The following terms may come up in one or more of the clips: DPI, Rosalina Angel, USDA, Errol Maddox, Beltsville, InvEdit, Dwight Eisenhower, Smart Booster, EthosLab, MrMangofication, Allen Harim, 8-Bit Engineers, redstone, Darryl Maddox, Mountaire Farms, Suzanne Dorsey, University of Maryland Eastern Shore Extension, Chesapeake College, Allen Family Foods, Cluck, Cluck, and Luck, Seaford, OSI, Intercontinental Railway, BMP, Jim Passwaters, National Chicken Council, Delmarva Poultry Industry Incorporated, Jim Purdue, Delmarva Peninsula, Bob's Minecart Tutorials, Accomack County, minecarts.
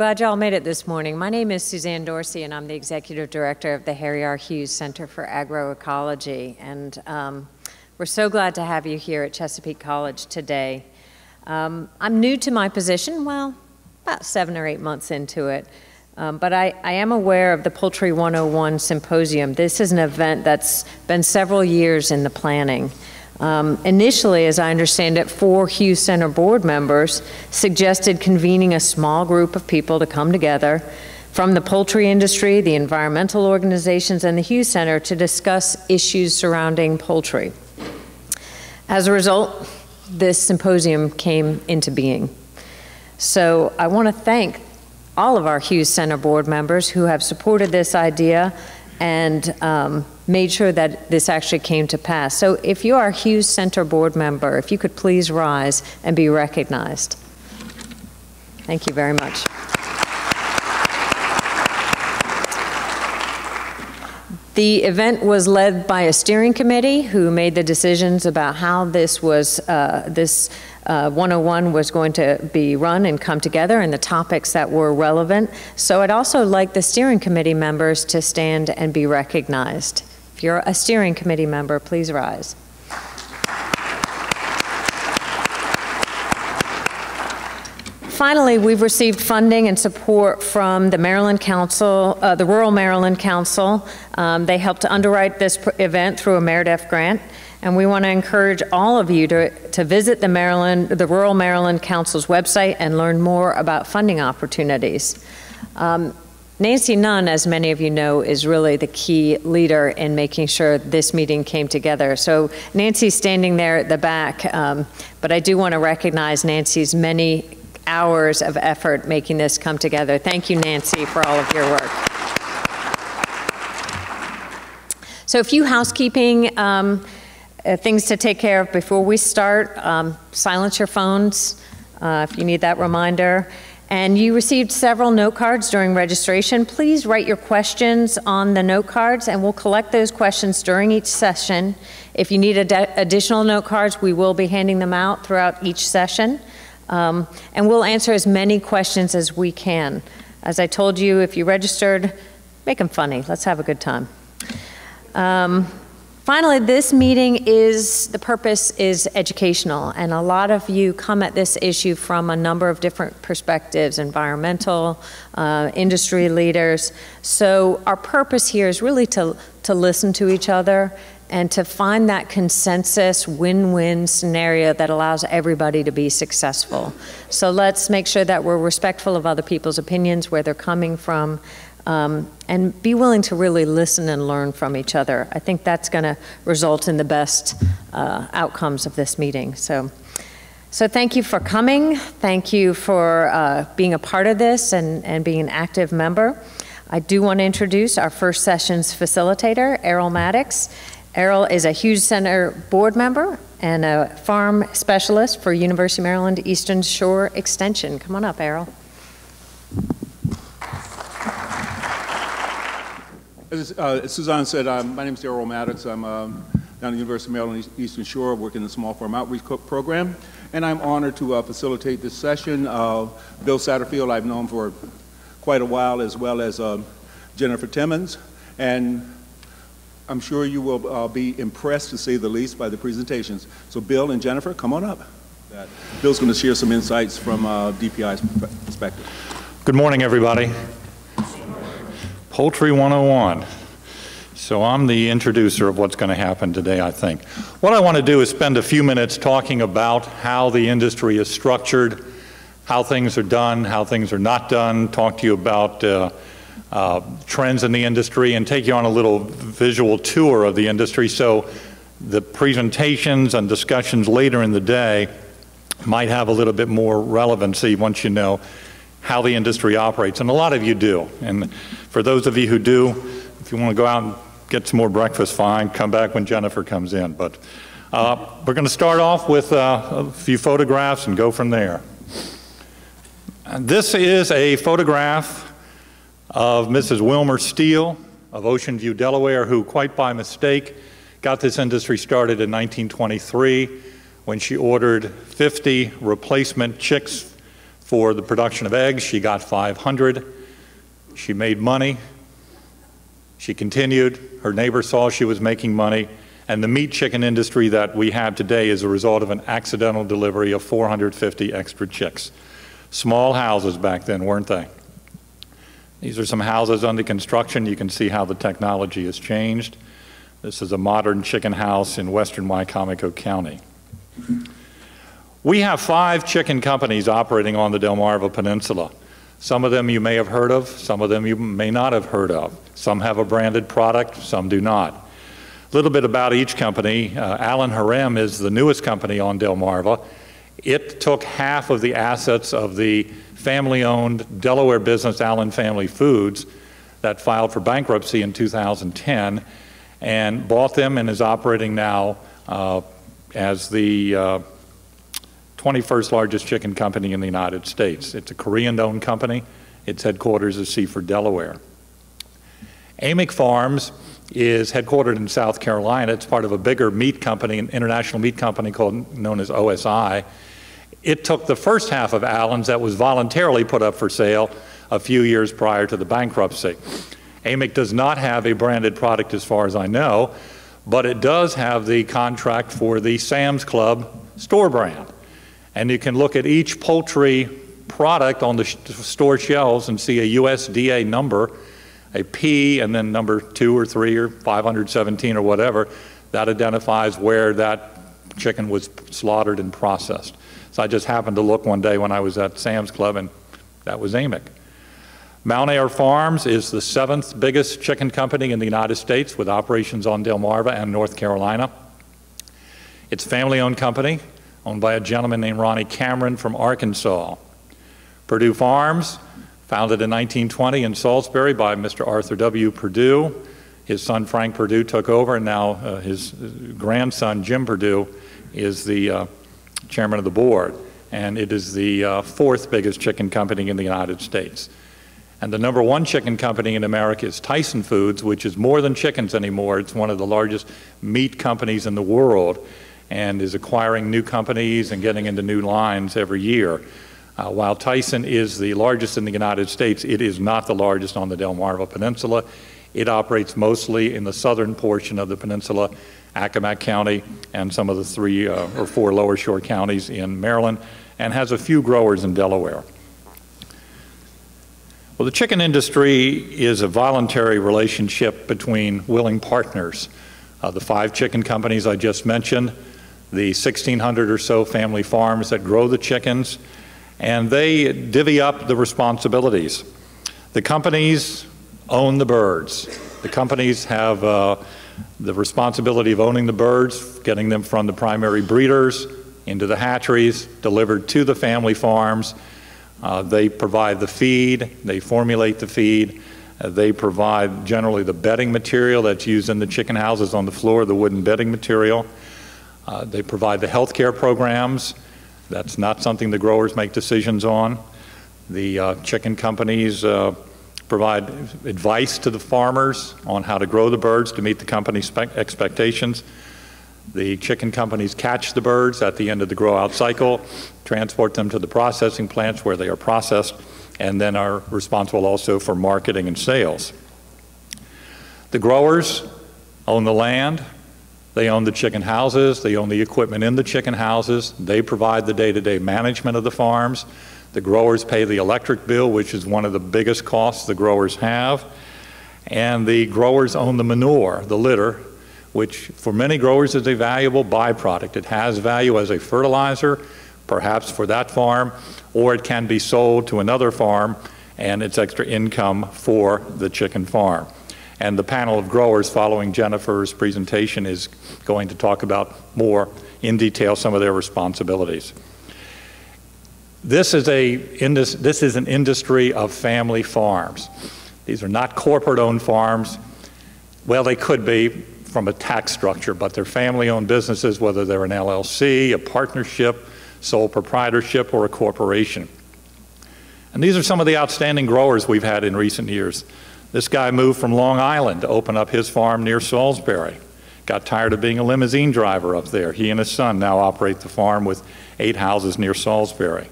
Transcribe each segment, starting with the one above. glad y'all made it this morning. My name is Suzanne Dorsey, and I'm the Executive Director of the Harry R Hughes Center for Agroecology. And we're so glad to have you here at Chesapeake College today. I'm new to my position, well, about 7 or 8 months into it. But I am aware of the Poultry 101 Symposium. This is an event that's been several years in the planning. Initially, as I understand it, 4 Hughes Center board members suggested convening a small group of people to come together from the poultry industry, the environmental organizations, and the Hughes Center to discuss issues surrounding poultry. As a result, this symposium came into being. So I want to thank all of our Hughes Center board members who have supported this idea and made sure that this actually came to pass. So if you are a Hughes Center board member, if you could please rise and be recognized. Thank you very much. The event was led by a steering committee who made the decisions about how this was, 101 was going to be run and come together, and the topics that were relevant. So I'd also like the steering committee members to stand and be recognized. If you're a steering committee member, please rise. Finally, we've received funding and support from the Maryland Council, the Rural Maryland Council. They helped to underwrite this event through a MERDEF grant, and we want to encourage all of you to visit the Rural Maryland Council's website and learn more about funding opportunities. Nancy Nunn, as many of you know, is really the key leader in making sure this meeting came together. So Nancy's standing there at the back, but I do want to recognize Nancy's many hours of effort making this come together. Thank you, Nancy, for all of your work. So a few housekeeping things to take care of before we start. Silence your phones if you need that reminder. And you received several note cards during registration. Please write your questions on the note cards, and we'll collect those questions during each session. If you need additional note cards, we will be handing them out throughout each session. And we'll answer as many questions as we can. As I told you, if you registered, make them funny. Let's have a good time. Finally, this meeting is, the purpose is educational, and a lot of you come at this issue from a number of different perspectives, environmental, industry leaders. So our purpose here is really to listen to each other and to find that consensus win-win scenario that allows everybody to be successful. So let's make sure that we're respectful of other people's opinions, where they're coming from, and be willing to really listen and learn from each other. I think that's gonna result in the best outcomes of this meeting. So thank you for coming. Thank you for being a part of this and being an active member. I do wanna introduce our first session's facilitator, Errol Maddox. Errol is a Hughes Center board member and a farm specialist for University of Maryland Eastern Shore Extension. Come on up, Errol. As Suzanne said, my name is Darryl Maddox. I'm down at the University of Maryland Eastern Shore, working in the Small Farm Outreach Program, and I'm honored to facilitate this session. Bill Satterfield, I've known for quite a while, as well as Jennifer Timmons, and I'm sure you will be impressed, to say the least, by the presentations. So Bill and Jennifer, come on up. Bill's going to share some insights from DPI's perspective. Good morning, everybody. Poultry 101. So I'm the introducer of what's going to happen today, I think. What I want to do is spend a few minutes talking about how the industry is structured, how things are done, how things are not done, talk to you about trends in the industry, and take you on a little visual tour of the industry, so the presentations and discussions later in the day might have a little bit more relevancy once you know how the industry operates. And a lot of you do. And for those of you who do, if you want to go out and get some more breakfast, fine. Come back when Jennifer comes in. But we're going to start off with a few photographs and go from there. This is a photograph of Mrs. Wilmer Steele of Ocean View, Delaware, who quite by mistake got this industry started in 1923 when she ordered 50 replacement chicks for the production of eggs. She got 500. She made money. She continued. Her neighbor saw she was making money. And the meat chicken industry that we have today is a result of an accidental delivery of 450 extra chicks. Small houses back then, weren't they? These are some houses under construction. You can see how the technology has changed. This is a modern chicken house in western Wicomico County. We have 5 chicken companies operating on the Delmarva Peninsula. Some of them you may have heard of, some of them you may not have heard of. Some have a branded product, some do not. A little bit about each company. Allen Harim is the newest company on Delmarva. It took half of the assets of the family-owned Delaware business Allen Family Foods that filed for bankruptcy in 2010 and bought them and is operating now as the 21st largest chicken company in the United States. It's a Korean-owned company. Its headquarters is Seaford, Delaware. Amick Farms is headquartered in South Carolina. It's part of a bigger meat company, an international meat company known as OSI. It took the first half of Allen's that was voluntarily put up for sale a few years prior to the bankruptcy. Amick does not have a branded product as far as I know, but it does have the contract for the Sam's Club store brand. And you can look at each poultry product on the store shelves and see a USDA number, a P and then number 2 or 3 or 517 or whatever, that identifies where that chicken was slaughtered and processed. So I just happened to look one day when I was at Sam's Club, and that was Amick. Mountaire Farms is the 7th biggest chicken company in the United States with operations on Delmarva and North Carolina. It's a family-owned company, owned by a gentleman named Ronnie Cameron from Arkansas. Purdue Farms, founded in 1920 in Salisbury by Mr. Arthur W. Purdue. His son Frank Purdue took over, and now his grandson Jim Purdue is the chairman of the board, and it is the 4th biggest chicken company in the United States. And the #1 chicken company in America is Tyson Foods, which is more than chickens anymore. It's one of the largest meat companies in the world and is acquiring new companies and getting into new lines every year. While Tyson is the largest in the United States, it is not the largest on the Delmarva Peninsula. It operates mostly in the southern portion of the peninsula, Accomack County, and some of the 3 or 4 lower shore counties in Maryland, and has a few growers in Delaware. Well, the chicken industry is a voluntary relationship between willing partners. The 5 chicken companies I just mentioned, the 1,600 or so family farms that grow the chickens, and they divvy up the responsibilities. The companies own the birds. The companies have the responsibility of owning the birds, getting them from the primary breeders into the hatcheries, delivered to the family farms. They provide the feed, they formulate the feed, they provide generally the bedding material that's used in the chicken houses on the floor, the wooden bedding material. They provide the health care programs. That's not something the growers make decisions on. The chicken companies provide advice to the farmers on how to grow the birds to meet the company's expectations. The chicken companies catch the birds at the end of the grow-out cycle, transport them to the processing plants where they are processed, and then are responsible also for marketing and sales. The growers own the land. They own the chicken houses. They own the equipment in the chicken houses. They provide the day-to-day management of the farms. The growers pay the electric bill, which is one of the biggest costs the growers have. And the growers own the manure, the litter, which for many growers is a valuable byproduct. It has value as a fertilizer, perhaps for that farm, or it can be sold to another farm, and it's extra income for the chicken farm. And the panel of growers following Jennifer's presentation is going to talk about more in detail some of their responsibilities. This is an industry of family farms. These are not corporate-owned farms. Well, they could be from a tax structure, but they're family-owned businesses, whether they're an LLC, a partnership, sole proprietorship, or a corporation. And these are some of the outstanding growers we've had in recent years. This guy moved from Long Island to open up his farm near Salisbury. Got tired of being a limousine driver up there. He and his son now operate the farm with 8 houses near Salisbury.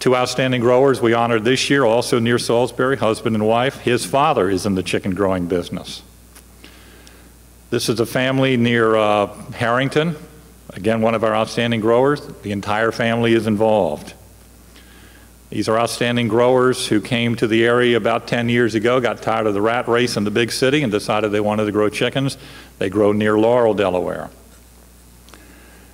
Two outstanding growers we honored this year, also near Salisbury, husband and wife. His father is in the chicken growing business. This is a family near Harrington. Again, one of our outstanding growers. The entire family is involved. These are outstanding growers who came to the area about 10 years ago, got tired of the rat race in the big city and decided they wanted to grow chickens. They grow near Laurel, Delaware.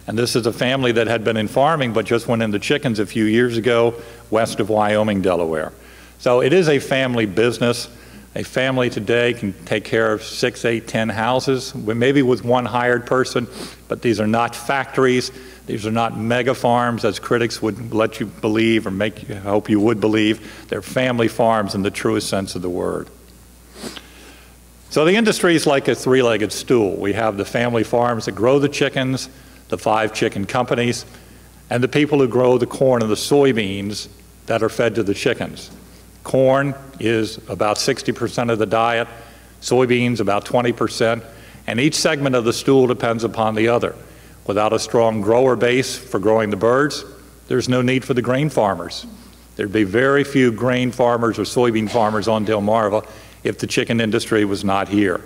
And this is a family that had been in farming but just went into chickens a few years ago west of Wyoming, Delaware. So it is a family business. A family today can take care of 6, 8, 10 houses, maybe with one hired person, but these are not factories. These are not mega farms, as critics would let you believe or make you hope you would believe. They're family farms in the truest sense of the word. So the industry is like a three-legged stool. We have the family farms that grow the chickens, the 5 chicken companies, and the people who grow the corn and the soybeans that are fed to the chickens. Corn is about 60% of the diet, soybeans about 20%, and each segment of the stool depends upon the other. Without a strong grower base for growing the birds, there's no need for the grain farmers. There'd be very few grain farmers or soybean farmers on Delmarva if the chicken industry was not here.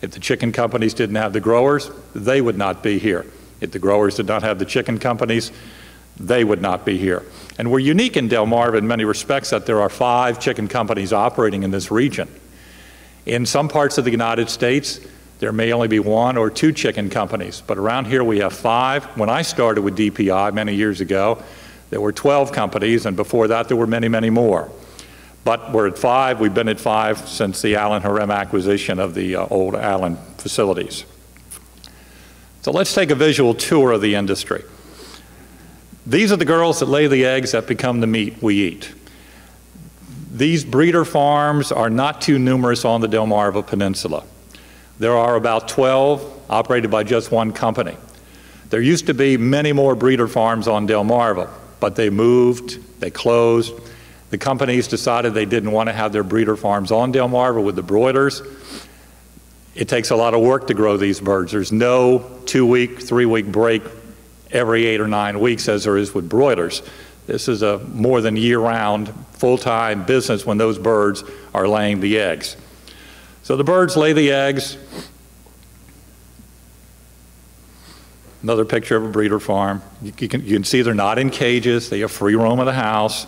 If the chicken companies didn't have the growers, they would not be here. If the growers did not have the chicken companies, they would not be here. And we're unique in Delmarva in many respects that there are 5 chicken companies operating in this region. In some parts of the United States, there may only be 1 or 2 chicken companies, but around here we have 5. When I started with DPI many years ago, there were 12 companies, and before that there were many, many more. But we're at 5. We've been at 5 since the Allen Harim acquisition of the old Allen facilities. So let's take a visual tour of the industry. These are the girls that lay the eggs that become the meat we eat. These breeder farms are not too numerous on the Delmarva Peninsula. There are about 12 operated by just one company. There used to be many more breeder farms on Delmarva, but they moved, they closed. The companies decided they didn't want to have their breeder farms on Delmarva with the broilers. It takes a lot of work to grow these birds. There's no 2-week, 3-week break every 8 or 9 weeks as there is with broilers. This is a more than year-round, full-time business when those birds are laying the eggs. So the birds lay the eggs. Another picture of a breeder farm. You can see they're not in cages. They have free roam of the house,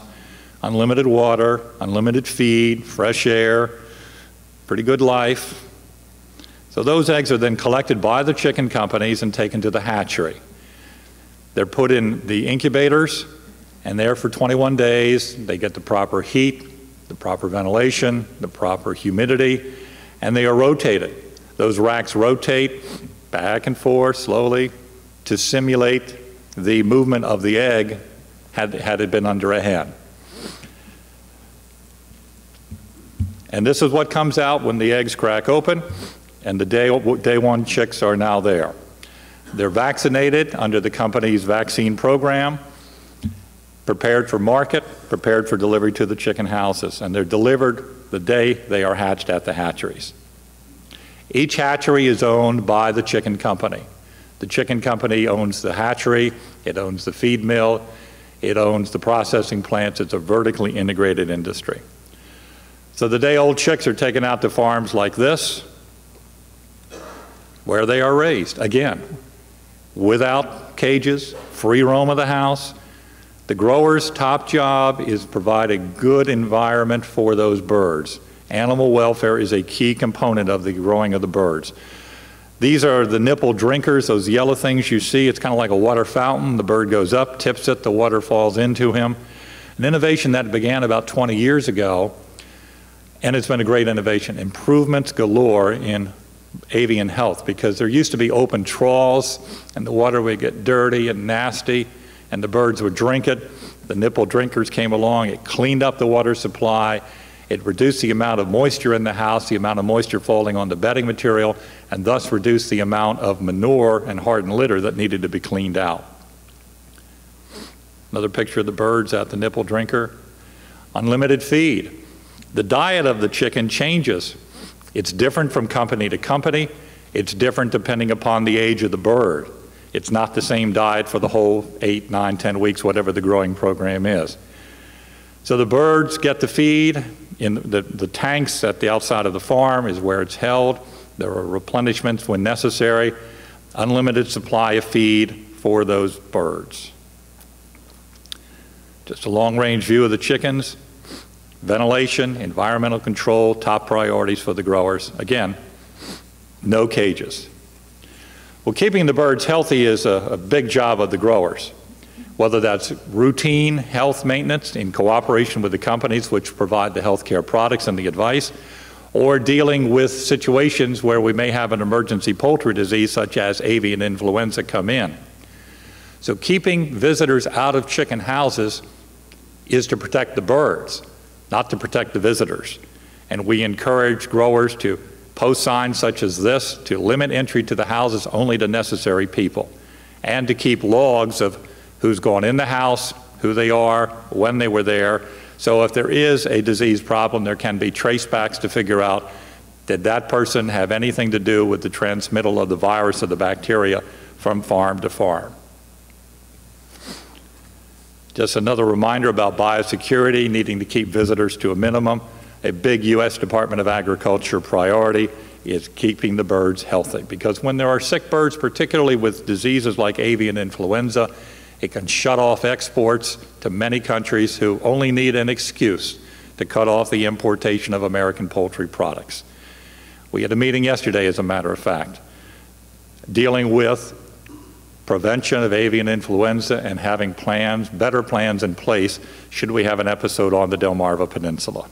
unlimited water, unlimited feed, fresh air, pretty good life. So those eggs are then collected by the chicken companies and taken to the hatchery. They're put in the incubators and there for 21 days. They get the proper heat, the proper ventilation, the proper humidity, and they are rotated. Those racks rotate back and forth slowly to simulate the movement of the egg had it been under a hen. And this is what comes out when the eggs crack open. And the day one chicks are now there. They're vaccinated under the company's vaccine program, prepared for market, prepared for delivery to the chicken houses, and they're delivered the day they are hatched at the hatcheries. Each hatchery is owned by the chicken company. The chicken company owns the hatchery, it owns the feed mill, it owns the processing plants. It's a vertically integrated industry. So the day old chicks are taken out to farms like this, where they are raised, again, without cages, free roam of the house. The grower's top job is provide a good environment for those birds. Animal welfare is a key component of the growing of the birds. These are the nipple drinkers, those yellow things you see. It's kind of like a water fountain. The bird goes up, tips it, the water falls into him. An innovation that began about 20 years ago, and it's been a great innovation. Improvements galore in avian health, because there used to be open trawls and the water would get dirty and nasty and the birds would drink it. The nipple drinkers came along, it cleaned up the water supply, it reduced the amount of moisture in the house, the amount of moisture falling on the bedding material, and thus reduced the amount of manure and hardened litter that needed to be cleaned out. Another picture of the birds at the nipple drinker. Unlimited feed. The diet of the chicken changes. It's different from company to company. It's different depending upon the age of the bird. It's not the same diet for the whole 8, 9, 10 weeks, whatever the growing program is. So the birds get the feed in the tanks at the outside of the farm is where it's held. There are replenishments when necessary, unlimited supply of feed for those birds. Just a long-range view of the chickens. Ventilation, environmental control, top priorities for the growers. Again, no cages. Well, keeping the birds healthy is a big job of the growers, whether that's routine health maintenance in cooperation with the companies which provide the healthcare products and the advice, or dealing with situations where we may have an emergency poultry disease such as avian influenza come in. So keeping visitors out of chicken houses is to protect the birds, not to protect the visitors. And we encourage growers to post signs such as this to limit entry to the houses only to necessary people, and to keep logs of who's gone in the house, who they are, when they were there. So if there is a disease problem, there can be tracebacks to figure out, did that person have anything to do with the transmittal of the virus or the bacteria from farm to farm? Just another reminder about biosecurity, needing to keep visitors to a minimum. A big U.S. Department of Agriculture priority is keeping the birds healthy, because when there are sick birds, particularly with diseases like avian influenza, it can shut off exports to many countries who only need an excuse to cut off the importation of American poultry products. We had a meeting yesterday, as a matter of fact, dealing with prevention of avian influenza and having plans, better plans in place should we have an episode on the Delmarva Peninsula.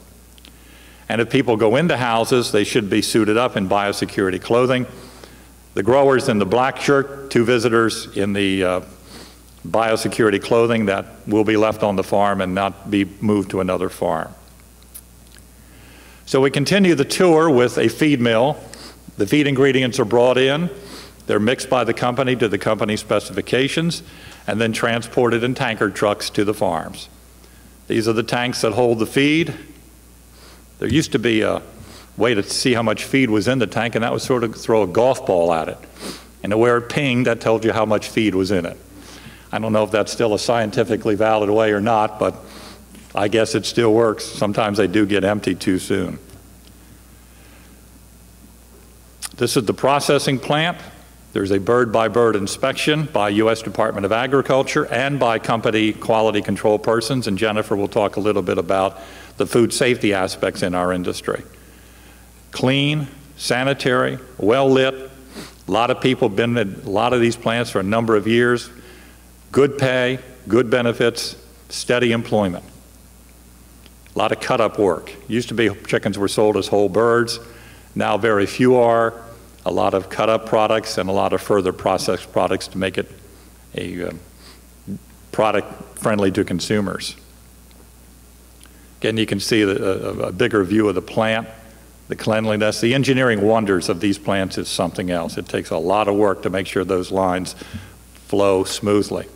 And if people go into houses, they should be suited up in biosecurity clothing. The growers in the black shirt, two visitors in the biosecurity clothing that will be left on the farm and not be moved to another farm. So we continue the tour with a feed mill. The feed ingredients are brought in. They're mixed by the company to the company's specifications and then transported in tanker trucks to the farms. These are the tanks that hold the feed. There used to be a way to see how much feed was in the tank, and that was sort of throw a golf ball at it. And where it pinged, that told you how much feed was in it. I don't know if that's still a scientifically valid way or not, but I guess it still works. Sometimes they do get empty too soon. This is the processing plant. There's a bird-by-bird inspection by U.S. Department of Agriculture and by company quality control persons, and Jennifer will talk a little bit about the food safety aspects in our industry. Clean, sanitary, well-lit. A lot of people have been at a lot of these plants for a number of years. Good pay, good benefits, steady employment. A lot of cut-up work. Used to be chickens were sold as whole birds. Now very few are. A lot of cut-up products and a lot of further processed products to make it a product friendly to consumers. Again, you can see a bigger view of the plant, the cleanliness. The engineering wonders of these plants is something else. It takes a lot of work to make sure those lines flow smoothly.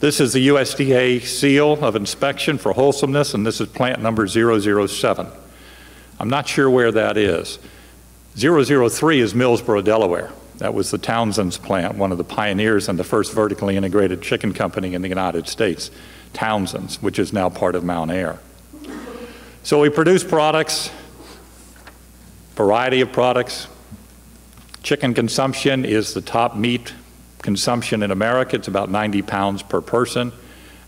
This is the USDA seal of inspection for wholesomeness, and this is plant number 007. I'm not sure where that is. 003 is Millsboro, Delaware. That was the Townsend's plant, one of the pioneers and the first vertically integrated chicken company in the United States, Townsend's, which is now part of Mountaire. So we produce products, variety of products. Chicken consumption is the top meat consumption in America. It's about 90 pounds per person.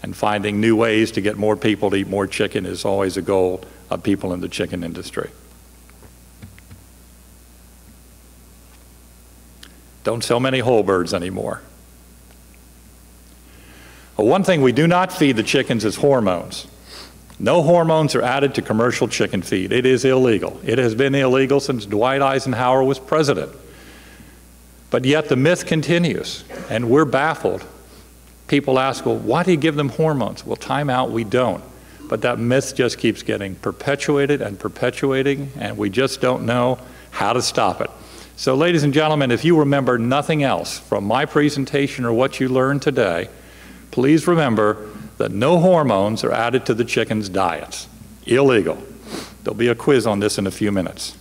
And finding new ways to get more people to eat more chicken is always a goal of people in the chicken industry. Don't sell many whole birds anymore. Well, one thing we do not feed the chickens is hormones. No hormones are added to commercial chicken feed. It is illegal. It has been illegal since Dwight Eisenhower was president. But yet the myth continues, and we're baffled. People ask, well, why do you give them hormones? Well, time out, we don't. But that myth just keeps getting perpetuated and perpetuating, and we just don't know how to stop it. So, ladies and gentlemen, if you remember nothing else from my presentation or what you learned today, please remember that no hormones are added to the chicken's diets. Illegal. There'll be a quiz on this in a few minutes.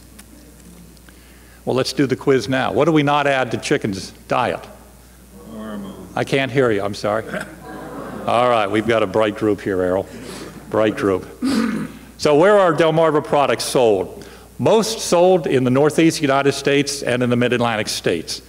Well, let's do the quiz now. What do we not add to chicken's diet? Hormones. I can't hear you, I'm sorry. All right, we've got a bright group here, Errol. Bright group. So where are Delmarva products sold? Most sold in the Northeast United States and in the Mid-Atlantic states.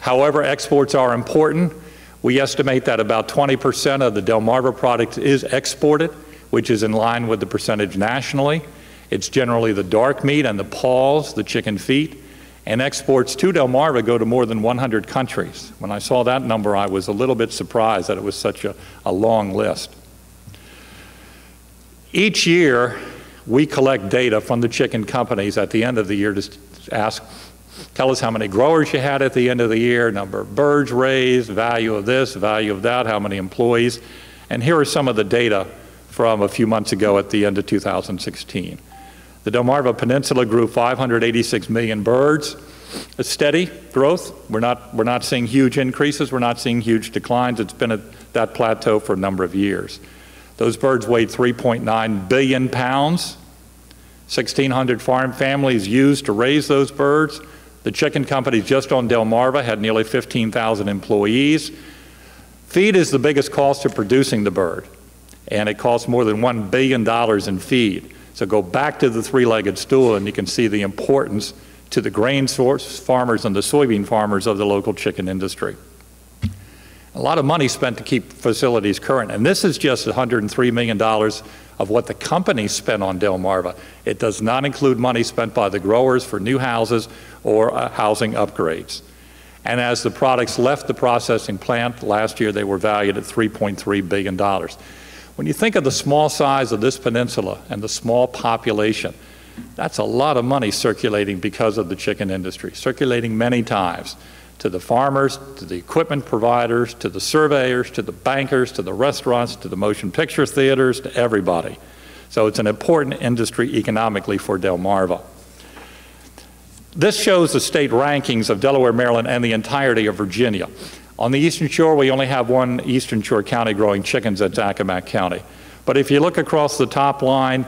However, exports are important. We estimate that about 20% of the Delmarva product is exported, which is in line with the percentage nationally. It's generally the dark meat and the paws, the chicken feet, and exports to Delmarva go to more than 100 countries. When I saw that number, I was a little bit surprised that it was such a long list. Each year, we collect data from the chicken companies at the end of the year to ask, tell us how many growers you had at the end of the year, number of birds raised, value of this, value of that, how many employees. And here are some of the data from a few months ago at the end of 2016. The Delmarva Peninsula grew 586 million birds, a steady growth. We're not seeing huge increases, we're not seeing huge declines. It's been at that plateau for a number of years. Those birds weighed 3.9 billion pounds. 1,600 farm families used to raise those birds. The chicken companies just on Delmarva had nearly 15,000 employees. Feed is the biggest cost of producing the bird, and it costs more than $1 billion in feed. So go back to the three-legged stool and you can see the importance to the grain source farmers and the soybean farmers of the local chicken industry. A lot of money spent to keep facilities current, and this is just $103 million of what the company spent on Delmarva. It does not include money spent by the growers for new houses or housing upgrades. And as the products left the processing plant last year, they were valued at $3.3 billion. When you think of the small size of this peninsula and the small population, that's a lot of money circulating because of the chicken industry, circulating many times to the farmers, to the equipment providers, to the surveyors, to the bankers, to the restaurants, to the motion picture theaters, to everybody. So it's an important industry economically for Delmarva. This shows the state rankings of Delaware, Maryland, and the entirety of Virginia. On the Eastern Shore, we only have one Eastern Shore county growing chickens, at Accomack County. But if you look across the top line,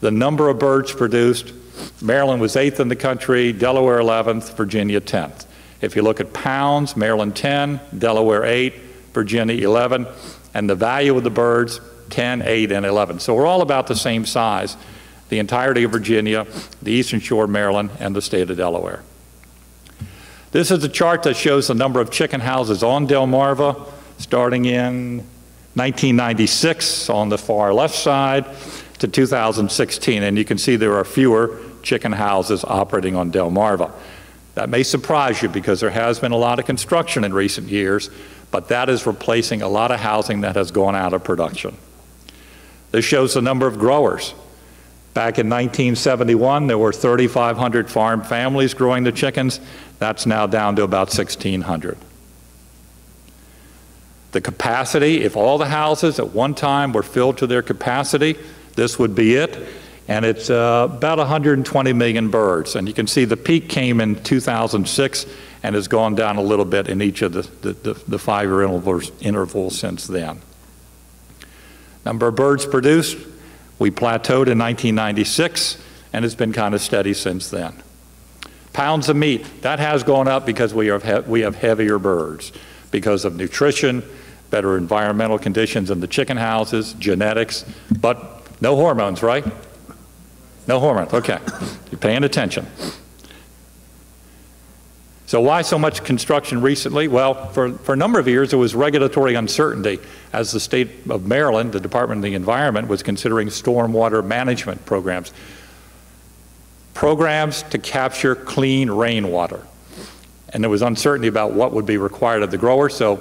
the number of birds produced, Maryland was 8th in the country, Delaware 11th, Virginia 10th. If you look at pounds, Maryland 10, Delaware 8, Virginia 11, and the value of the birds, 10, 8, and 11. So we're all about the same size, the entirety of Virginia, the Eastern Shore, Maryland, and the state of Delaware. This is a chart that shows the number of chicken houses on Delmarva starting in 1996 on the far left side to 2016, and you can see there are fewer chicken houses operating on Delmarva. That may surprise you because there has been a lot of construction in recent years, but that is replacing a lot of housing that has gone out of production. This shows the number of growers. Back in 1971, there were 3,500 farm families growing the chickens. That's now down to about 1,600. The capacity, if all the houses at one time were filled to their capacity, this would be it. And it's about 120 million birds. And you can see the peak came in 2006 and has gone down a little bit in each of the five-year intervals since then. Number of birds produced. We plateaued in 1996, and it's been kind of steady since then. Pounds of meat, that has gone up because we have heavier birds, because of nutrition, better environmental conditions in the chicken houses, genetics, but no hormones, right? No hormones, okay, you're paying attention. So why so much construction recently? Well, for a number of years, there was regulatory uncertainty as the state of Maryland, the Department of the Environment, was considering stormwater management programs. Programs to capture clean rainwater. And there was uncertainty about what would be required of the grower, so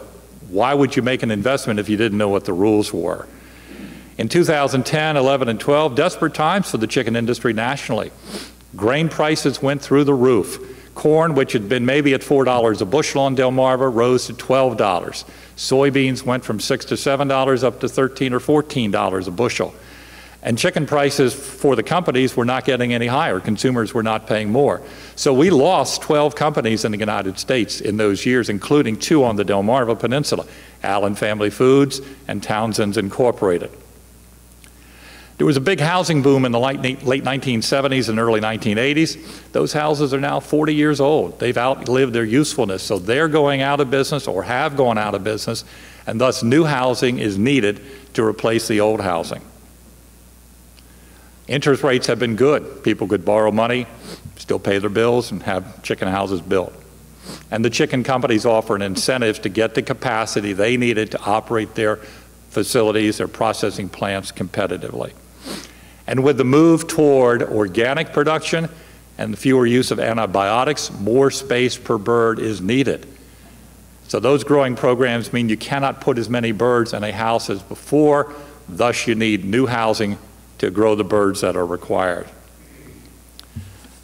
why would you make an investment if you didn't know what the rules were? In 2010, 11, and 12, desperate times for the chicken industry nationally. Grain prices went through the roof. Corn, which had been maybe at $4 a bushel on Delmarva, rose to $12. Soybeans went from $6 to $7 up to $13 or $14 a bushel. And chicken prices for the companies were not getting any higher. Consumers were not paying more. So we lost 12 companies in the United States in those years, including two on the Delmarva Peninsula, Allen Family Foods and Townsend's Incorporated. There was a big housing boom in the late 1970s and early 1980s. Those houses are now 40 years old. They've outlived their usefulness, so they're going out of business or have gone out of business, and thus new housing is needed to replace the old housing. Interest rates have been good. People could borrow money, still pay their bills, and have chicken houses built. And the chicken companies offered incentives to get the capacity they needed to operate their facilities, their processing plants competitively. And with the move toward organic production and the fewer use of antibiotics, more space per bird is needed. So those growing programs mean you cannot put as many birds in a house as before, thus you need new housing to grow the birds that are required.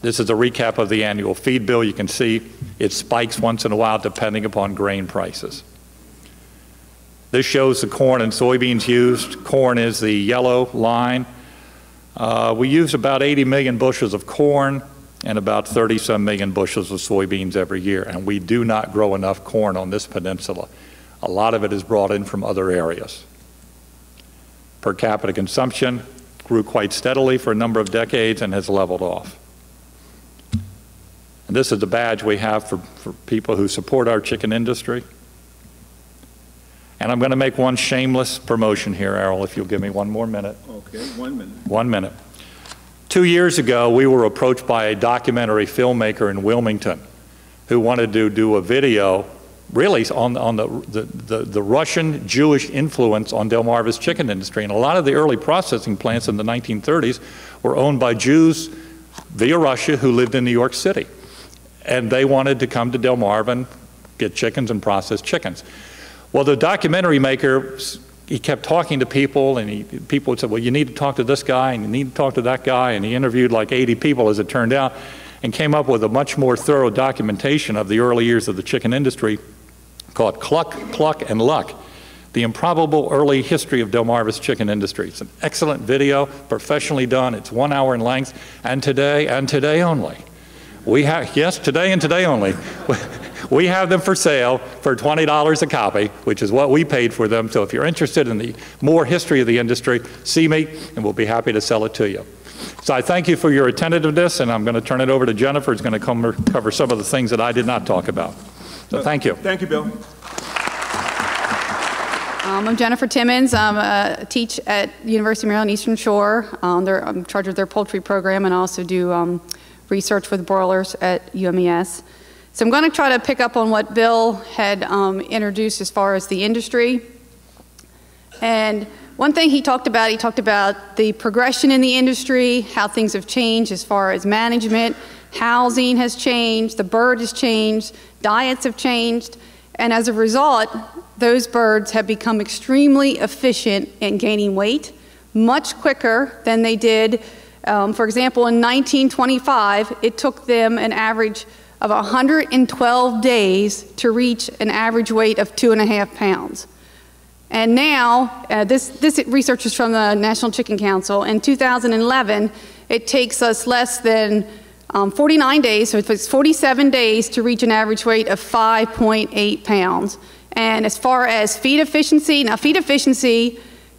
This is a recap of the annual feed bill. You can see it spikes once in a while depending upon grain prices. This shows the corn and soybeans used. Corn is the yellow line. We used about 80 million bushels of corn and about 30-some million bushels of soybeans every year, and we do not grow enough corn on this peninsula. A lot of it is brought in from other areas. Per capita consumption grew quite steadily for a number of decades and has leveled off. And this is the badge we have for people who support our chicken industry. And I'm going to make one shameless promotion here, Errol, if you'll give me one more minute. Okay, 1 minute. 1 minute. 2 years ago, we were approached by a documentary filmmaker in Wilmington who wanted to do a video really on the Russian Jewish influence on Delmarva's chicken industry. And a lot of the early processing plants in the 1930s were owned by Jews via Russia who lived in New York City. And they wanted to come to Delmarva and get chickens and process chickens. Well, the documentary maker, he kept talking to people, and people would say, well, you need to talk to this guy, and you need to talk to that guy, and he interviewed like 80 people, as it turned out, and came up with a much more thorough documentation of the early years of the chicken industry called Cluck, Cluck, and Luck, The Improbable Early History of Delmarva's Chicken Industry. It's an excellent video, professionally done. It's 1 hour in length, and today only. We have, yes, today and today only. We have them for sale for $20 a copy, which is what we paid for them. So if you're interested in the more history of the industry, see me, and we'll be happy to sell it to you. So I thank you for your attentiveness, and I'm going to turn it over to Jennifer, who's going to cover some of the things that I did not talk about. So thank you. Thank you, Bill. I'm Jennifer Timmons. I teach at the University of Maryland Eastern Shore. I'm in charge of their poultry program, and I also do research with broilers at UMES. So I'm going to try to pick up on what Bill had introduced as far as the industry. And one thing he talked about the progression in the industry, how things have changed as far as management, housing has changed, the bird has changed, diets have changed, and as a result, those birds have become extremely efficient in gaining weight, much quicker than they did. For example, in 1925, it took them an average of 112 days to reach an average weight of 2.5 pounds. And now, this research is from the National Chicken Council. In 2011, it takes us less than 49 days, so it's 47 days to reach an average weight of 5.8 pounds. And as far as feed efficiency,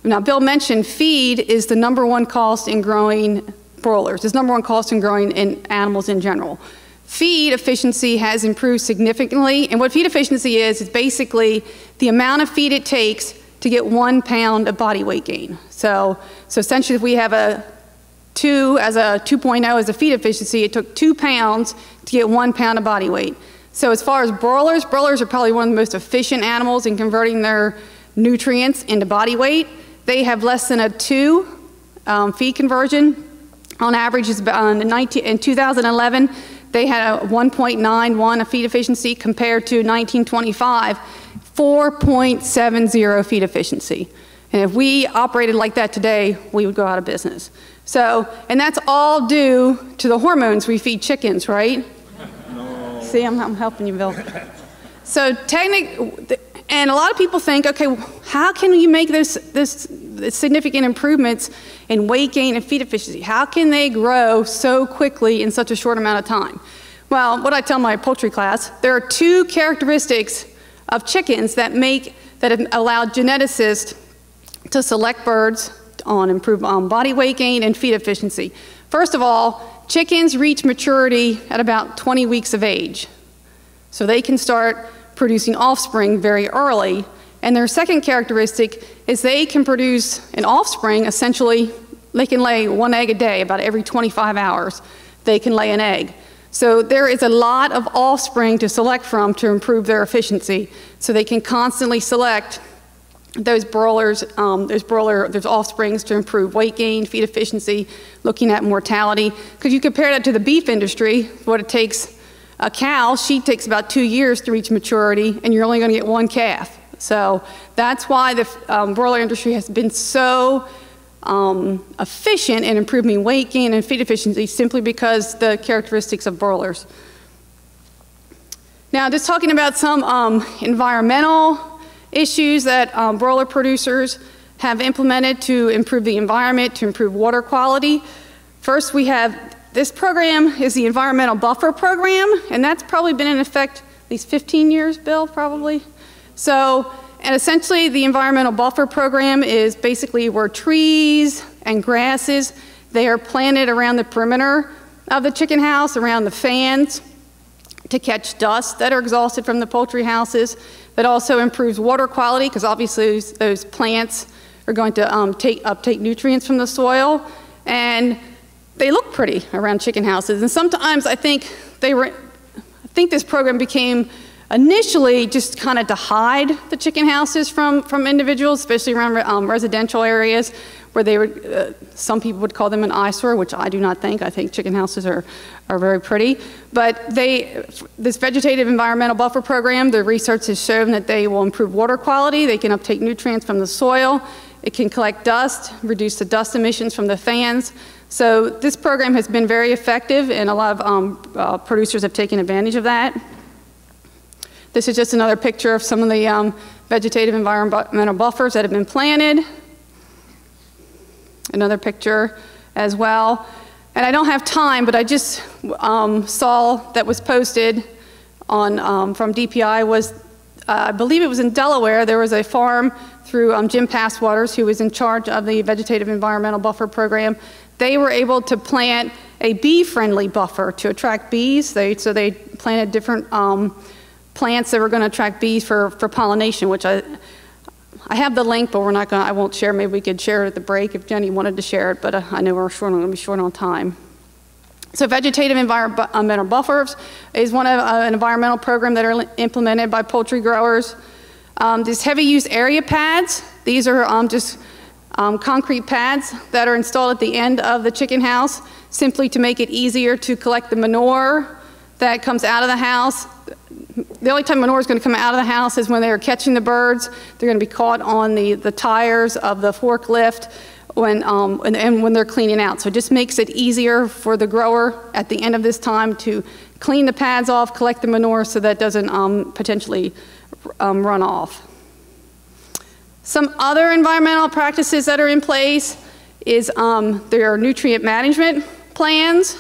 now Bill mentioned feed is the number one cost in growing broilers. It's number one cost in growing in animals in general. Feed efficiency has improved significantly, and what feed efficiency is basically the amount of feed it takes to get 1 pound of body weight gain. So essentially if we have a 2.0 as a feed efficiency, it took 2 pounds to get 1 pound of body weight. So as far as broilers, broilers are probably one of the most efficient animals in converting their nutrients into body weight. They have less than a 2 feed conversion. On average, it's about in 2011, they had a 1.91 feed efficiency compared to 1925, 4.70 feed efficiency. And if we operated like that today, we would go out of business. So, and that's all due to the hormones we feed chickens, right? No. See, I'm helping you, Bill. So and a lot of people think, okay, how can you make this significant improvements in weight gain and feed efficiency? How can they grow so quickly in such a short amount of time? Well, what I tell my poultry class, there are two characteristics of chickens that allow geneticists to select birds on improved body weight gain and feed efficiency. First of all, chickens reach maturity at about 20 weeks of age. So they can start producing offspring very early. And their second characteristic is they can produce an offspring essentially They can lay one egg a day, about every 25 hours. They can lay an egg. So there is a lot of offspring to select from to improve their efficiency. So they can constantly select those broilers, there's offsprings to improve weight gain, feed efficiency, looking at mortality. Because you compare that to the beef industry, what it takes, a cow, she takes about 2 years to reach maturity, and you're only going to get one calf. So that's why the broiler industry has been so efficient in improving weight gain and feed efficiency, simply because the characteristics of broilers. Now, just talking about some environmental issues that broiler producers have implemented to improve the environment, to improve water quality. First, we have this program is the Environmental Buffer Program, and that's probably been in effect at least 15 years, Bill, probably. So, and essentially the Environmental Buffer Program is basically where trees and grasses, they are planted around the perimeter of the chicken house, around the fans, to catch dust that are exhausted from the poultry houses. That also improves water quality, because obviously those plants are going to uptake nutrients from the soil, and they look pretty around chicken houses. And sometimes I think this program became initially just kind of to hide the chicken houses from individuals, especially around residential areas, where they would, some people would call them an eyesore, which I do not think. I think chicken houses are very pretty. But they, this vegetative environmental buffer program, the research has shown that they will improve water quality, they can uptake nutrients from the soil, it can collect dust, reduce the dust emissions from the fans. So this program has been very effective, and a lot of producers have taken advantage of that. This is just another picture of some of the vegetative environmental buffers that have been planted. Another picture as well. And I don't have time, but I just saw that was posted on, from DPI was, I believe it was in Delaware, there was a farm through Jim Passwaters, who was in charge of the vegetative environmental buffer program. They were able to plant a bee-friendly buffer to attract bees. So they planted different plants that were going to attract bees for pollination, which I have the link, but we're not going. I won't share. Maybe we could share it at the break if Jenny wanted to share it, but I know we're short. We're going to be short on time. So, vegetative environmental buffers is one of an environmental program that are implemented by poultry growers. These heavy use area pads. These are just concrete pads that are installed at the end of the chicken house, simply to make it easier to collect the manure that comes out of the house. The only time manure is going to come out of the house is when they are catching the birds. They're going to be caught on the tires of the forklift when, and when they're cleaning out. So it just makes it easier for the grower at the end of this time to clean the pads off, collect the manure so that doesn't potentially run off. Some other environmental practices that are in place is there are nutrient management plans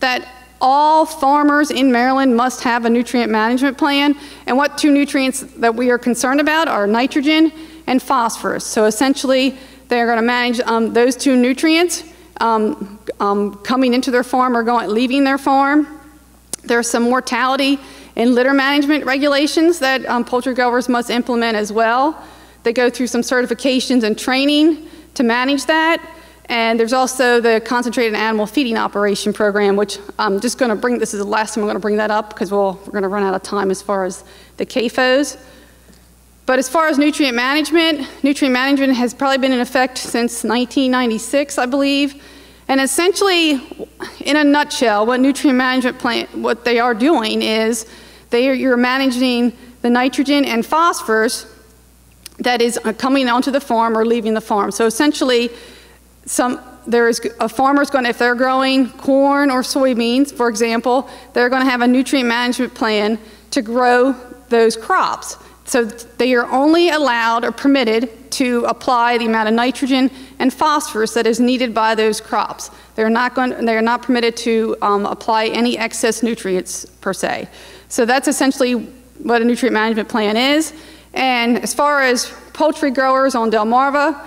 that all farmers in Maryland must have a nutrient management plan. And what two nutrients that we are concerned about are nitrogen and phosphorus. So essentially, they're going to manage those two nutrients coming into their farm or leaving their farm. There's some mortality and litter management regulations that poultry growers must implement as well. They go through some certifications and training to manage that. And there's also the concentrated animal feeding operation program, which I'm just going to bring, this is the last time I'm going to bring that up because we're going to run out of time as far as the CAFOs. But as far as nutrient management has probably been in effect since 1996, I believe. And essentially, in a nutshell, what nutrient management what they are doing is you're managing the nitrogen and phosphorus that is coming onto the farm or leaving the farm. So essentially, a farmer's going to, if they're growing corn or soybeans, for example, they're going to have a nutrient management plan to grow those crops. So they are only allowed or permitted to apply the amount of nitrogen and phosphorus that is needed by those crops. They're not permitted to apply any excess nutrients per se. So that's essentially what a nutrient management plan is. And as far as poultry growers on Delmarva,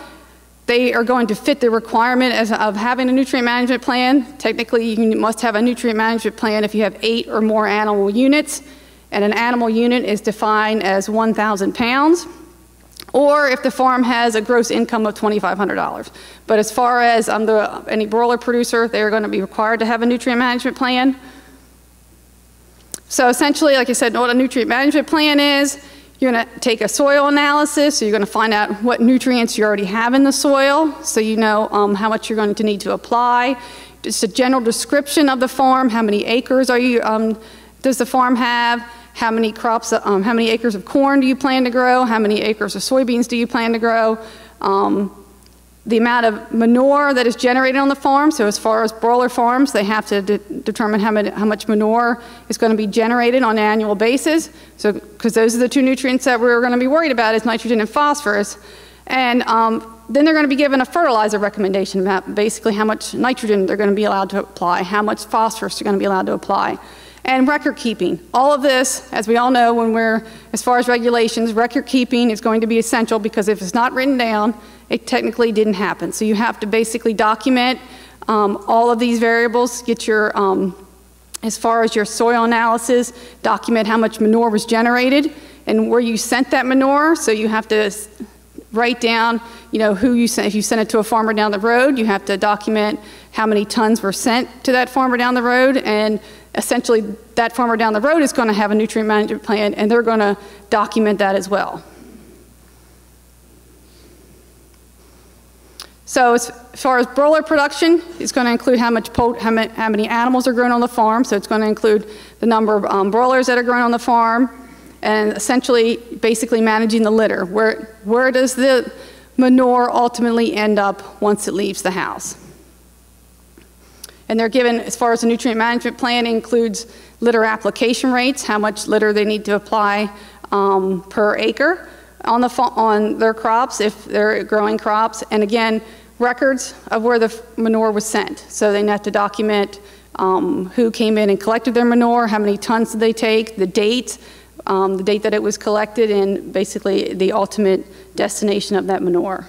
they are going to fit the requirement of having a nutrient management plan. Technically, you must have a nutrient management plan if you have 8 or more animal units, and an animal unit is defined as 1,000 pounds or if the farm has a gross income of $2,500. But as far as any broiler producer, they're going to be required to have a nutrient management plan. So essentially, like I said, what a nutrient management plan is, you're going to take a soil analysis, so you're going to find out what nutrients you already have in the soil, so you know how much you're going to need to apply. Just a general description of the farm, how many acres are you, does the farm have, how many crops, how many acres of corn do you plan to grow, how many acres of soybeans do you plan to grow, the amount of manure that is generated on the farm. So as far as broiler farms, they have to determine how much manure is going to be generated on an annual basis, so because those are the two nutrients that we're going to be worried about, is nitrogen and phosphorus. And then they're going to be given a fertilizer recommendation about basically how much nitrogen they're going to be allowed to apply, how much phosphorus they're going to be allowed to apply, and record keeping. All of this, as we all know, when we're, as far as regulations, record keeping is going to be essential, because if it's not written down, it technically didn't happen. So you have to basically document all of these variables, get your, as far as your soil analysis, document how much manure was generated and where you sent that manure. So you have to write down, you know, who you sent. If you sent it to a farmer down the road, you have to document how many tons were sent to that farmer down the road, and essentially that farmer down the road is going to have a nutrient management plan, and they're going to document that as well. So as far as broiler production, it's going to include how many animals are grown on the farm, so it's going to include the number of broilers that are grown on the farm, and essentially basically managing the litter. Where does the manure ultimately end up once it leaves the house? And they're given, as far as the nutrient management plan, includes litter application rates, how much litter they need to apply per acre on their crops, if they're growing crops. And again, records of where the manure was sent. So they have to document who came in and collected their manure, how many tons did they take, the date that it was collected, and basically the ultimate destination of that manure.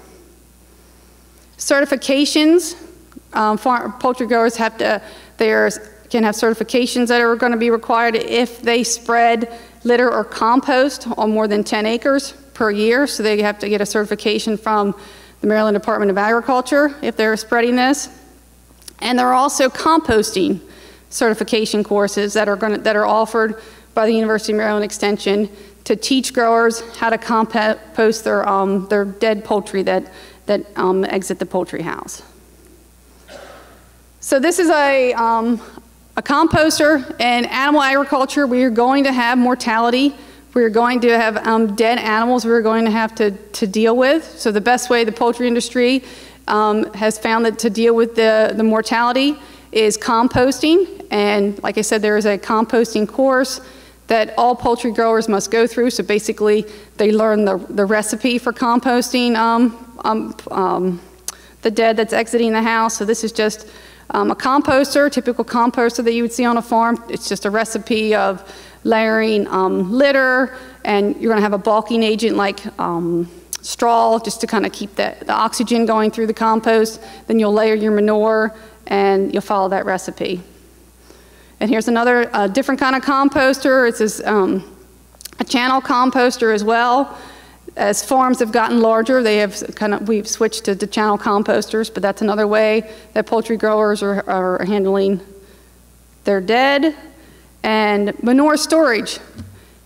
Certifications. Poultry growers have to, can have certifications that are going to be required if they spread litter or compost on more than 10 acres per year. So they have to get a certification from the Maryland Department of Agriculture if they're spreading this. And there are also composting certification courses that are offered by the University of Maryland Extension to teach growers how to compost their dead poultry that exit the poultry house. So this is a composter. In animal agriculture, we are going to have mortality. We're going to have dead animals we're going to have to deal with. So the best way the poultry industry has found that to deal with the mortality is composting. And like I said, there is a composting course that all poultry growers must go through. So basically, they learn the recipe for composting the dead that's exiting the house. So this is just a composter, typical composter that you would see on a farm. It's just a recipe of layering litter, and you're going to have a bulking agent like straw just to kind of keep the oxygen going through the compost. Then you'll layer your manure, and you'll follow that recipe. And here's another different kind of composter. It's this, a channel composter as well. As farms have gotten larger, we've switched to channel composters, but that's another way that poultry growers are handling their dead. And manure storage.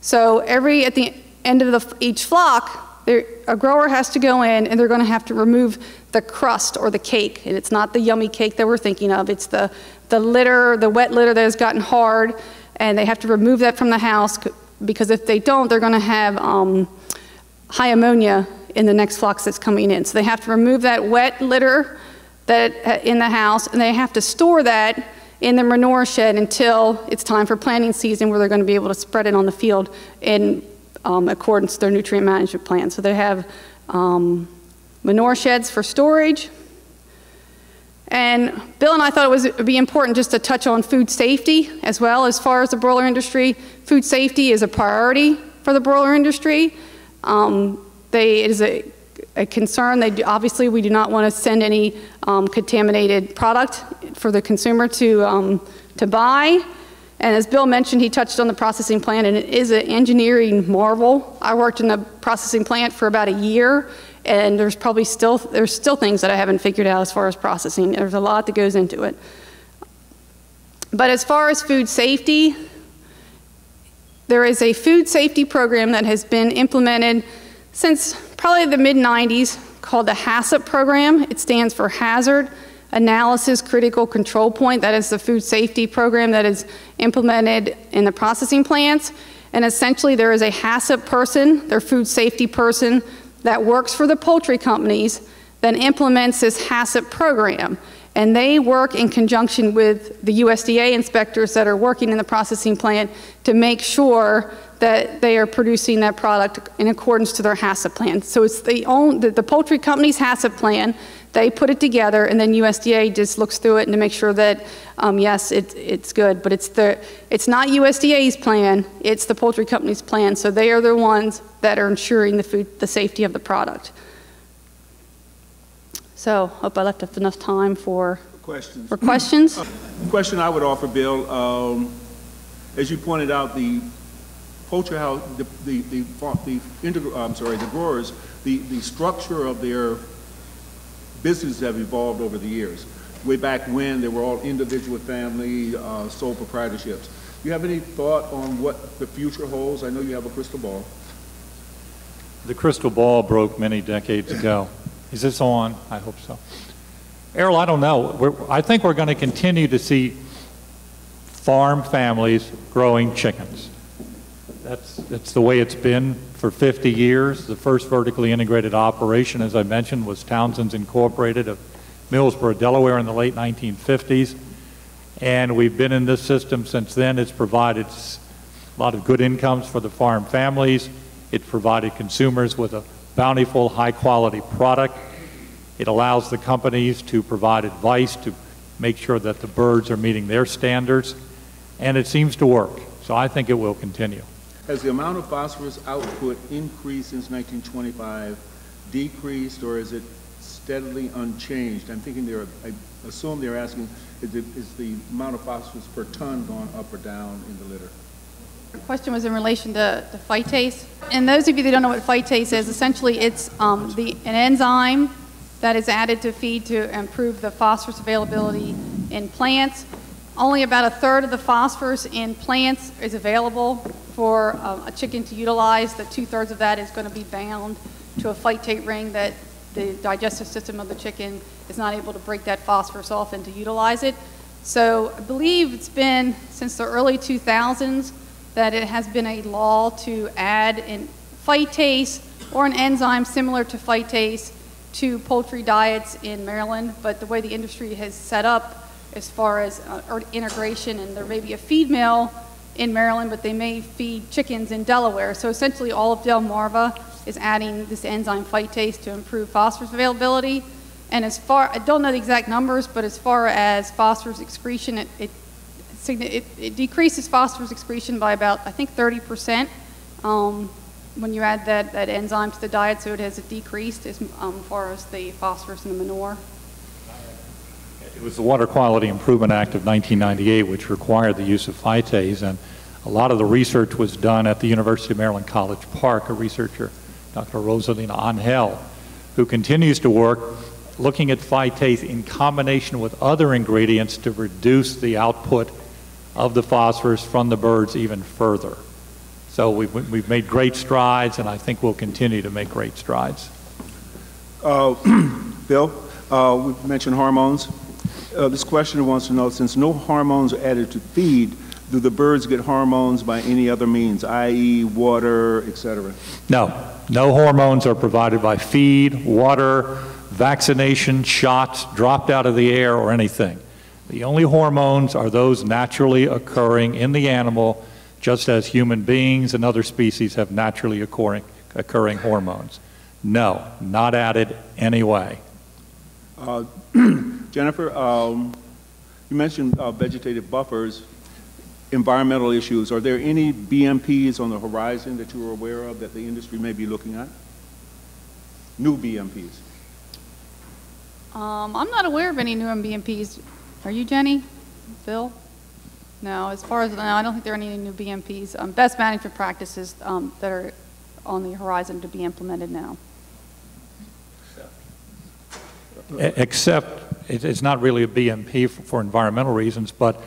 So at the end of each flock, a grower has to go in, and they're going to have to remove the crust or the cake. And it's not the yummy cake that we're thinking of. It's the litter, the wet litter that has gotten hard, and they have to remove that from the house, because if they don't, they're going to have high ammonia in the next flocks that's coming in. So they have to remove that wet litter that in the house, and they have to store that in the manure shed until it's time for planting season, where they're going to be able to spread it on the field in accordance with their nutrient management plan. So they have manure sheds for storage. And Bill and I thought it would be important just to touch on food safety as well. As far as the broiler industry, food safety is a priority for the broiler industry. It is a concern. Obviously, we do not want to send any contaminated product for the consumer to buy. And as Bill mentioned, he touched on the processing plant, and it is an engineering marvel. I worked in the processing plant for about a year, and there's probably still, things that I haven't figured out as far as processing. There's a lot that goes into it. But as far as food safety, there is a food safety program that has been implemented since probably the mid-90s called the HACCP program. It stands for Hazard Analysis Critical Control Point. That is the food safety program that is implemented in the processing plants. And essentially there is a HACCP person, their food safety person, that works for the poultry companies that implements this HACCP program. And they work in conjunction with the USDA inspectors that are working in the processing plant to make sure that they are producing that product in accordance to their HACCP plan. So it's the poultry company's HACCP plan, they put it together, and then USDA just looks through it and to make sure that, yes, it's good. But it's not USDA's plan, it's the poultry company's plan. So they are the ones that are ensuring the safety of the product. So, hope I left up enough time for questions. Question I would offer, Bill, as you pointed out, the poultry house, the growers, the structure of their businesses have evolved over the years. Way back when, they were all individual family sole proprietorships. Do you have any thought on what the future holds? I know you have a crystal ball. The crystal ball broke many decades ago. Is this on? I hope so. Errol, I don't know. I think we're going to continue to see farm families growing chickens. That's the way it's been for 50 years. The first vertically integrated operation, as I mentioned, was Townsend's Incorporated of Millsboro, Delaware in the late 1950s. And we've been in this system since then. It's provided a lot of good incomes for the farm families. It provided consumers with a bountiful, high-quality product. It allows the companies to provide advice to make sure that the birds are meeting their standards, and it seems to work. So I think it will continue. Has the amount of phosphorus output increased since 1925, decreased, or is it steadily unchanged? I'm thinking I assume they're asking, is the amount of phosphorus per ton gone up or down in the litter? The question was in relation to phytase. And those of you that don't know what phytase is, essentially it's an enzyme that is added to feed to improve the phosphorus availability in plants. Only about a third of the phosphorus in plants is available for a chicken to utilize. The two-thirds of that is going to be bound to a phytate ring that the digestive system of the chicken is not able to break that phosphorus off and to utilize it. So I believe it's been since the early 2000s that it has been a law to add in phytase or an enzyme similar to phytase to poultry diets in Maryland. But the way the industry has set up as far as integration, and there may be a feed mill in Maryland, but they may feed chickens in Delaware. So essentially all of Delmarva is adding this enzyme phytase to improve phosphorus availability. And as far, I don't know the exact numbers, but as far as phosphorus excretion, it decreases phosphorus excretion by about, I think, 30% when you add that enzyme to the diet, so it has decreased as far as the phosphorus in the manure. It was the Water Quality Improvement Act of 1998 which required the use of phytase, and a lot of the research was done at the University of Maryland College Park. A researcher, Dr. Rosalina Angel, who continues to work looking at phytase in combination with other ingredients to reduce the output of the phosphorus from the birds even further. So we've made great strides, and I think we'll continue to make great strides. Bill, we've mentioned hormones. This questioner wants to know, since no hormones are added to feed, do the birds get hormones by any other means, i.e. water, et cetera? No, no hormones are provided by feed, water, vaccination, shots, dropped out of the air, or anything. The only hormones are those naturally occurring in the animal, just as human beings and other species have naturally occurring hormones. No, not added anyway. Jennifer, you mentioned vegetative buffers, environmental issues. Are there any BMPs on the horizon that you are aware of that the industry may be looking at? New BMPs. I'm not aware of any new BMPs. Are you, Jenny? Phil? No, as far as now, I don't think there are any new BMPs. Best management practices that are on the horizon to be implemented now. Except it's not really a BMP for environmental reasons, but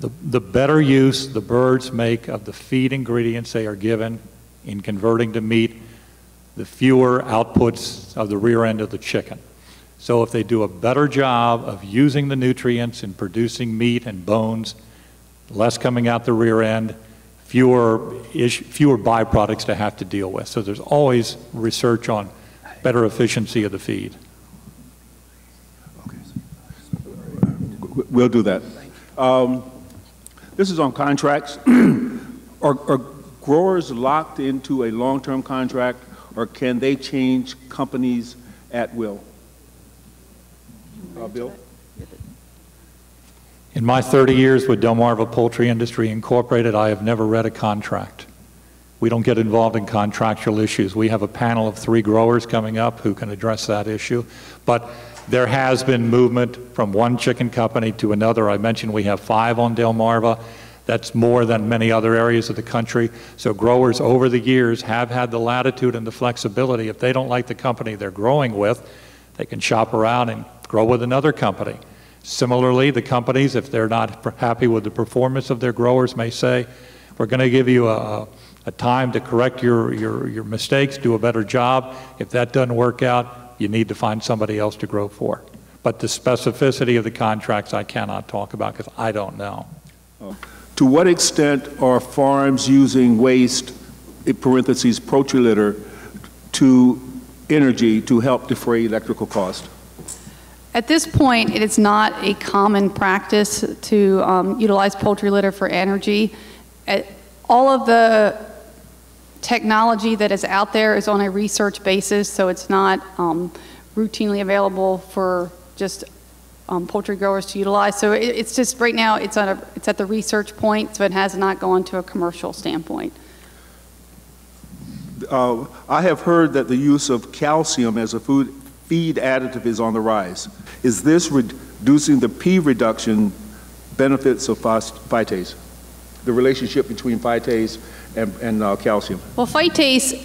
the better use the birds make of the feed ingredients they are given in converting to meat, the fewer outputs of the rear end of the chicken. So if they do a better job of using the nutrients in producing meat and bones, less coming out the rear end, fewer byproducts to have to deal with. So there's always research on better efficiency of the feed. We'll do that. This is on contracts. Are growers locked into a long-term contract, or can they change companies at will? Bill? In my 30 years with Delmarva Poultry Industry Incorporated, I have never read a contract. We don't get involved in contractual issues. We have a panel of 3 growers coming up who can address that issue. But there has been movement from one chicken company to another. I mentioned we have 5 on Delmarva. That's more than many other areas of the country. So growers over the years have had the latitude and the flexibility. If they don't like the company they're growing with, they can shop around and grow with another company. Similarly, the companies, if they're not happy with the performance of their growers, may say, we're going to give you a time to correct your mistakes, do a better job. If that doesn't work out, you need to find somebody else to grow for. But the specificity of the contracts I cannot talk about because I don't know. To what extent are farms using waste, in parentheses, poultry litter, to energy to help defray electrical cost? At this point, it is not a common practice to utilize poultry litter for energy. All of the technology that is out there is on a research basis, so it's not routinely available for just poultry growers to utilize. So it's just right now it's at the research point, so it has not gone to a commercial standpoint. I have heard that the use of calcium as a feed additive is on the rise. Is this reducing the P reduction benefits of phytase? The relationship between phytase and calcium? Well, phytase,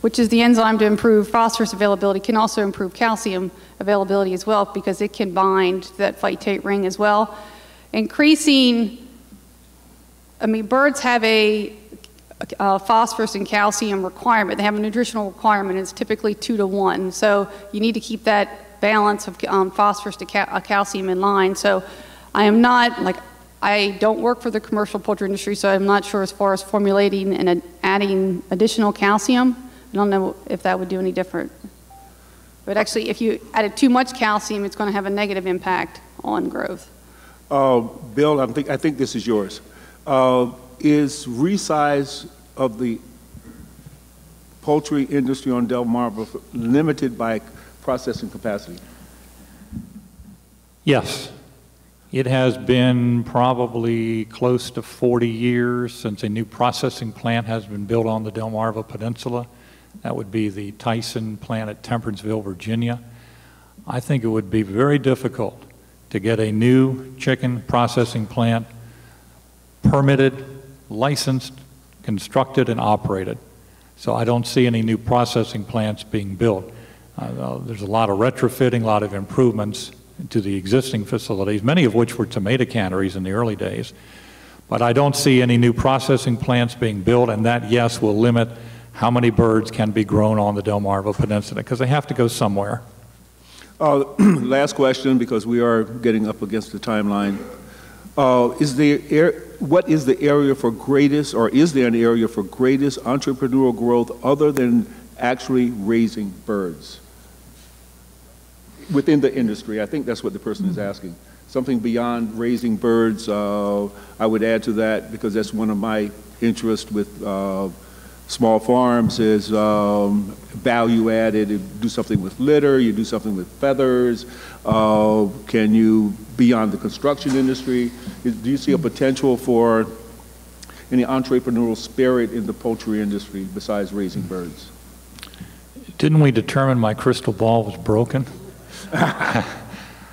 which is the enzyme to improve phosphorus availability, can also improve calcium availability as well because it can bind that phytate ring as well. Birds have a phosphorus and calcium requirement. They have a nutritional requirement. It's typically 2 to 1. So you need to keep that balance of phosphorus to calcium in line. So I am not, I don't work for the commercial poultry industry, so I'm not sure as far as formulating and adding additional calcium. I don't know if that would do any different. But actually, if you added too much calcium, it's going to have a negative impact on growth. Bill, I think this is yours. Is resize of the poultry industry on Delmarva limited by processing capacity? Yes. It has been probably close to 40 years since a new processing plant has been built on the Delmarva Peninsula. That would be the Tyson plant at Temperance, Virginia. I think it would be very difficult to get a new chicken processing plant permitted, licensed, constructed, and operated. So I don't see any new processing plants being built. There's a lot of retrofitting, a lot of improvements to the existing facilities, many of which were tomato canneries in the early days. But I don't see any new processing plants being built, and that, yes, will limit how many birds can be grown on the Delmarva Peninsula, because they have to go somewhere. Last question, because we are getting up against the timeline. What is the area for greatest, or is there an area for greatest entrepreneurial growth other than actually raising birds within the industry? I think that's what the person is asking. Something beyond raising birds. I would add to that, because that's one of my interests with small farms, is value added. You do something with litter, you do something with feathers. Can you, beyond the construction industry, do you see a potential for any entrepreneurial spirit in the poultry industry besides raising birds? Didn't we determine my crystal ball was broken?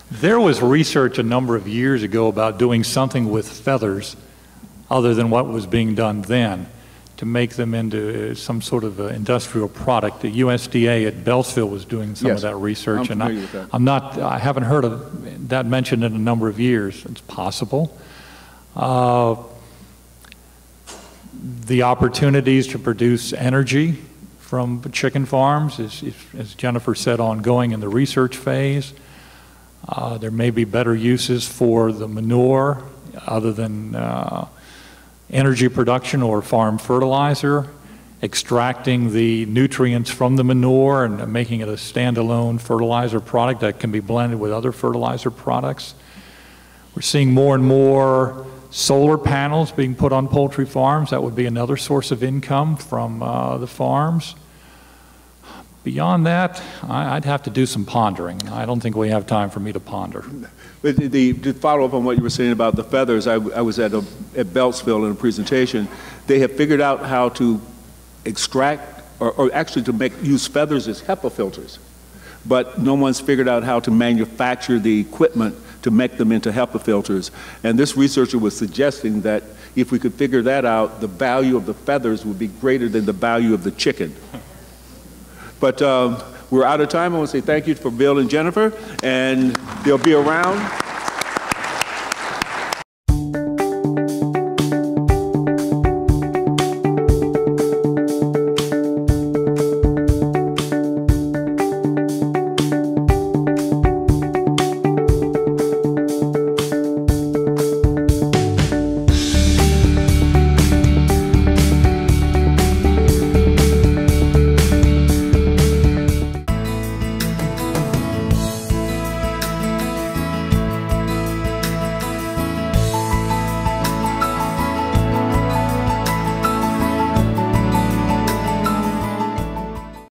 There was research a number of years ago about doing something with feathers other than what was being done then, to make them into some sort of industrial product. The USDA at Beltsville was doing some of that research, and I haven't heard of that mentioned in a number of years. It's possible. The opportunities to produce energy from chicken farms is, as Jennifer said, ongoing in the research phase. There may be better uses for the manure other than energy production or farm fertilizer, extracting the nutrients from the manure and making it a standalone fertilizer product that can be blended with other fertilizer products. We're seeing more and more solar panels being put on poultry farms. That would be another source of income from the farms. Beyond that, I'd have to do some pondering. I don't think we have time for me to ponder. But to follow up on what you were saying about the feathers, I was at Beltsville in a presentation. They have figured out how to extract, or actually to use feathers as HEPA filters. But no one's figured out how to manufacture the equipment to make them into HEPA filters. And this researcher was suggesting that if we could figure that out, the value of the feathers would be greater than the value of the chicken. But we're out of time. I want to say thank you for Bill and Jennifer, and they'll be around.